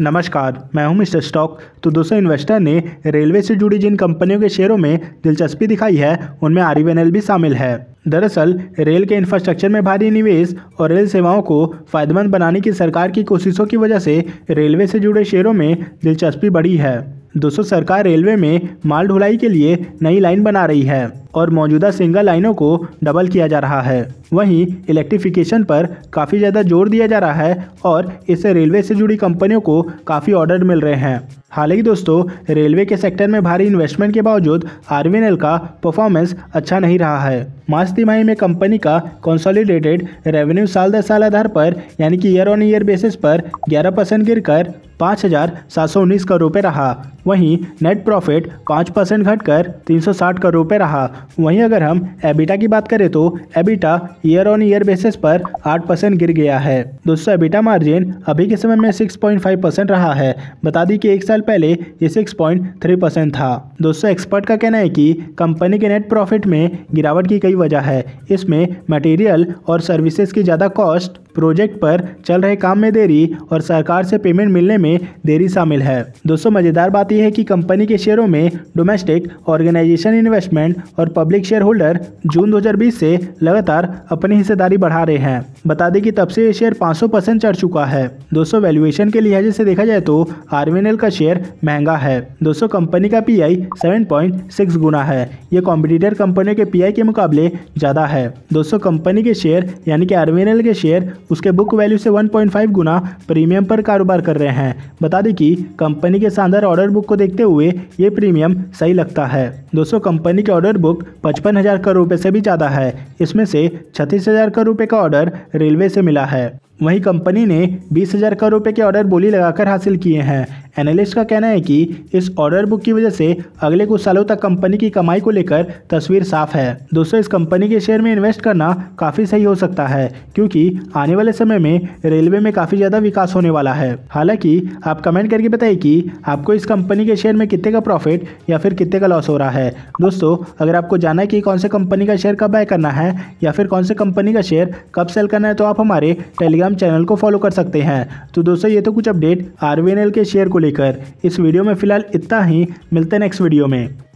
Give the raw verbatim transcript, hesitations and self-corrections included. नमस्कार, मैं हूं मिस्टर स्टॉक। तो दोस्तों, इन्वेस्टर ने रेलवे से जुड़ी जिन कंपनियों के शेयरों में दिलचस्पी दिखाई है उनमें आरवीएनएल भी शामिल है। दरअसल रेल के इंफ्रास्ट्रक्चर में भारी निवेश और रेल सेवाओं को फायदेमंद बनाने की सरकार की कोशिशों की वजह से रेलवे से जुड़े शेयरों में दिलचस्पी बढ़ी है। दोस्तों, सरकार रेलवे में माल ढुलाई के लिए नई लाइन बना रही है और मौजूदा सिंगल लाइनों को डबल किया जा रहा है। वहीं इलेक्ट्रिफिकेशन पर काफ़ी ज़्यादा जोर दिया जा रहा है और इससे रेलवे से जुड़ी कंपनियों को काफ़ी ऑर्डर मिल रहे हैं। हालांकि दोस्तों, रेलवे के सेक्टर में भारी इन्वेस्टमेंट के बावजूद आरवीएनएल का परफॉर्मेंस अच्छा नहीं रहा है। मार्च तिमाही में कंपनी का कंसोलिडेटेड रेवेन्यू साल दर साल आधार पर यानी कि ईयर ऑन ईयर बेसिस पर ग्यारह परसेंट गिर कर पाँच हज़ार सात सौ उन्नीस करोड़ रुपये रहा। वहीं नेट प्रॉफिट पाँच परसेंट घटकर तीन सौ साठ करोड़ रुपये रहा। वहीं अगर हम एबिटा की बात करें तो EBITDA year on year basis पर आठ परसेंट गिर गया है। दोस्तों, एबिटा मार्जिन अभी के समय में छह पॉइंट पाँच परसेंट रहा है। बता दी कि एक साल पहले ये छह पॉइंट तीन परसेंट था। दोस्तों, एक्सपर्ट का कहना है कि कंपनी के नेट प्रॉफिट में गिरावट की कई वजह है। इसमें मटेरियल और सर्विसेज की ज़्यादा कॉस्ट, प्रोजेक्ट पर चल रहे काम में देरी और सरकार से पेमेंट मिलने में देरी शामिल है। दोस्तों, मज़ेदार बात यह है कि कंपनी के शेयरों में डोमेस्टिक ऑर्गेनाइजेशन इन्वेस्टमेंट और पब्लिक शेयर होल्डर जून दो हज़ार बीस से लगातार अपनी हिस्सेदारी बढ़ा रहे हैं। बता दें कि तब से ये शेयर पाँच सौ परसेंट चढ़ चुका है। दोस्तों, वैल्यूएशन के लिहाज से देखा जाए तो आरवीएनएल का शेयर महंगा है। दोस्तों, कंपनी का पी आई सात पॉइंट छह गुना है। ये कॉम्पिटिटर कंपनियों के पी आई के मुकाबले ज़्यादा है। दोस्तों, कंपनी के शेयर यानी कि आरवीएनएल के शेयर उसके बुक वैल्यू से एक पॉइंट पाँच गुना प्रीमियम पर कारोबार कर रहे हैं। बता दें कि कंपनी के शानदार ऑर्डर बुक को देखते हुए ये प्रीमियम सही लगता है। दोस्तों, कंपनी के ऑर्डर बुक पचपन हज़ार करोड़ रुपये से भी ज़्यादा है। इसमें से छत्तीस हज़ार करोड़ रुपये का ऑर्डर रेलवे से मिला है। वहीं कंपनी ने बीस हज़ार करोड़ रुपये के ऑर्डर बोली लगाकर हासिल किए हैं। एनालिस्ट का कहना है कि इस ऑर्डर बुक की वजह से अगले कुछ सालों तक कंपनी की कमाई को लेकर तस्वीर साफ है। दोस्तों, इस कंपनी के शेयर में इन्वेस्ट करना काफ़ी सही हो सकता है क्योंकि आने वाले समय में रेलवे में काफ़ी ज़्यादा विकास होने वाला है। हालांकि आप कमेंट करके बताइए कि आपको इस कंपनी के शेयर में कितने का प्रॉफिट या फिर कितने का लॉस हो रहा है। दोस्तों, अगर आपको जानना है कि कौन से कंपनी का शेयर कब बाय करना है या फिर कौन से कंपनी का शेयर कब सेल करना है तो आप हमारे टेलीग्राम चैनल को फॉलो कर सकते हैं। तो दोस्तों, ये तो कुछ अपडेट आरवीएनएल के शेयर को लेकर। इस वीडियो में फिलहाल इतना ही। मिलते हैं नेक्स्ट वीडियो में।